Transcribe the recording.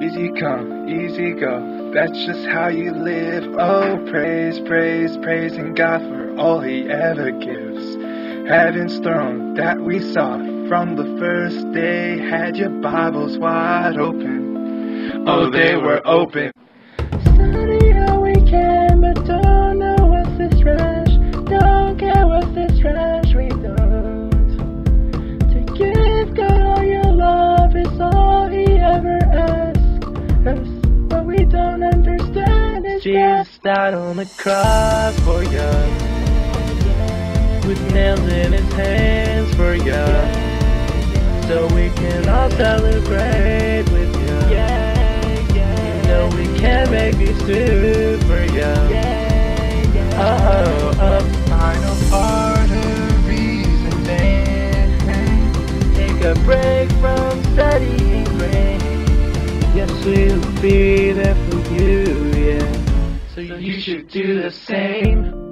Easy come, easy go, that's just how you live. Oh, praise, praise, praising God for all He ever gives. Heaven's throne that we saw from the first day had your Bibles wide open. Oh, they were open. Study all we can, but don't know what's this rush. Don't care what's this rush, we don't. To give God all your love is all He ever asks us. What we don't understand is Jesus died on the cross for you, with nails in His hands for you, so we can all celebrate with you. Yeah, yeah. You know we can make these two for you. Yeah, yeah. Oh, oh, oh. Final arteries and veins. Take a break from studying grace. Yes, we'll be there for you, yeah. So you should do the same.